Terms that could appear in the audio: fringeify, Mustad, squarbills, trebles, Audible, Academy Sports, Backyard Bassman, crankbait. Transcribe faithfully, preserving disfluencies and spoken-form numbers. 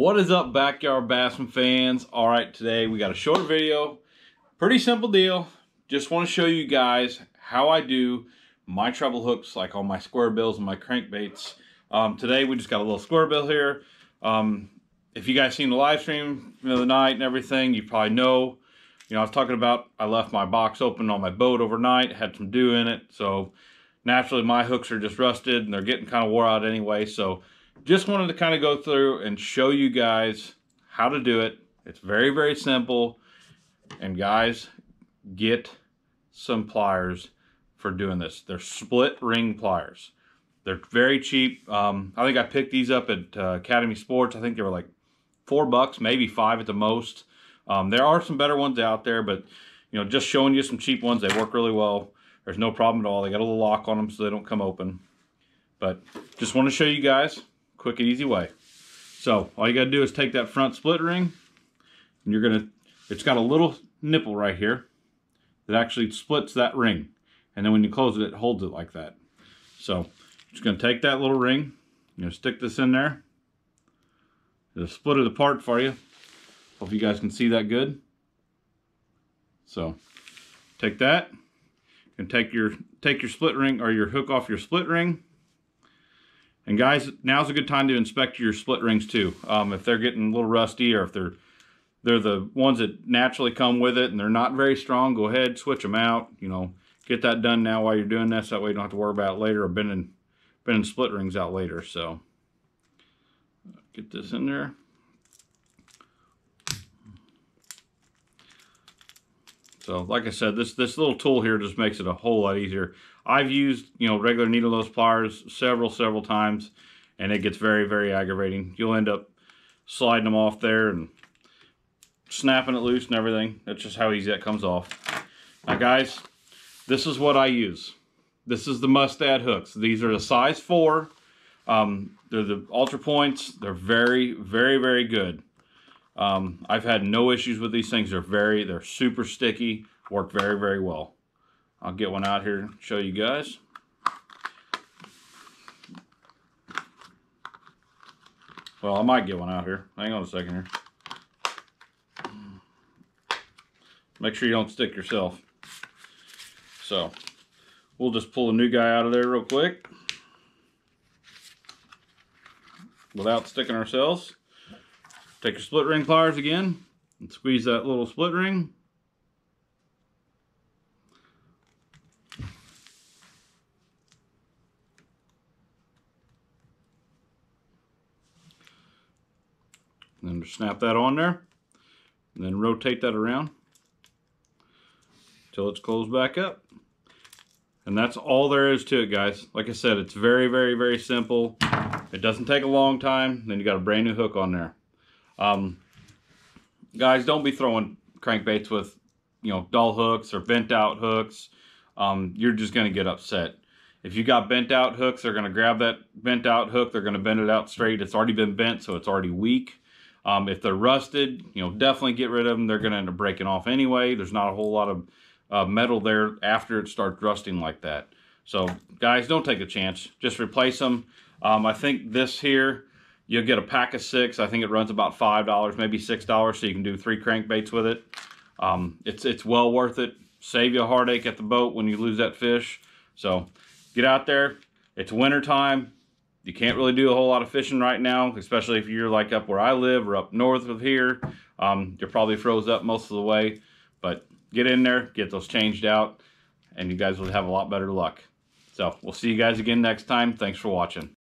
What is up, Backyard Bassman fans? All right, today we got a short video. Pretty simple deal. Just want to show you guys how I do my treble hooks, like on my square bills and my crankbaits. Um, today we just got a little square bill here. Um, if you guys seen the live stream the other night and everything, you probably know. You know, I was talking about I left my box open on my boat overnight, had some dew in it, so naturally my hooks are just rusted and they're getting kind of wore out anyway. So just wanted to kind of go through and show you guys how to do it. It's very, very simple. And guys, get some pliers for doing this. They're split ring pliers. They're very cheap. Um, I think I picked these up at uh, Academy Sports. I think they were like four bucks, maybe five at the most. Um, there are some better ones out there, but you know, just showing you some cheap ones. They work really well. There's no problem at all. They got a little lock on them so they don't come open. But just want to show you guys quick and easy way. So all you got to do is take that front split ring, and you're gonna. It's got a little nipple right here that actually splits that ring, and then when you close it, it holds it like that. So just gonna take that little ring. You know, stick this in there. It'll split it apart for you. Hope you guys can see that good. So take that and take your take your split ring or your hook off your split ring. And guys, now's a good time to inspect your split rings too. Um, if they're getting a little rusty, or if they're they're the ones that naturally come with it and they're not very strong, go ahead, switch them out. You know, get that done now while you're doing this. That way you don't have to worry about it later, or bending bending split rings out later. So get this in there. So like I said, this this little tool here just makes it a whole lot easier. I've used, you know, regular needle nose pliers several, several times, and it gets very, very aggravating. You'll end up sliding them off there and snapping it loose and everything. That's just how easy that comes off. Now guys, this is what I use. This is the Mustad hooks. These are the size four. Um, they're the Ultra Points. They're very, very, very good. Um, I've had no issues with these things. They're very, they're super sticky, work very, very well. I'll get one out here and show you guys. Well, I might get one out here. Hang on a second here. Make sure you don't stick yourself. So we'll just pull a new guy out of there real quick without sticking ourselves. Take your split ring pliers again and squeeze that little split ring. And then just snap that on there and then rotate that around until it's closed back up. And that's all there is to it, guys. Like I said, it's very, very, very simple. It doesn't take a long time. Then you got a brand new hook on there. Um, guys, don't be throwing crankbaits with, you know, dull hooks or bent out hooks. Um, you're just going to get upset. If you got bent out hooks, they're going to grab that bent out hook. They're going to bend it out straight. It's already been bent, so it's already weak. Um, if they're rusted, you know, definitely get rid of them. They're going to end up breaking off anyway. There's not a whole lot of uh, metal there after it starts rusting like that. So guys, don't take a chance. Just replace them. Um, I think this here, you'll get a pack of six. I think it runs about five dollars, maybe six dollars, so you can do three crankbaits with it. Um, it's, it's well worth it. Save you a heartache at the boat when you lose that fish. So get out there. It's winter time. You can't really do a whole lot of fishing right now, especially if you're like up where I live or up north of here. Um, you're probably froze up most of the way. But get in there, get those changed out, and you guys will have a lot better luck. So we'll see you guys again next time. Thanks for watching.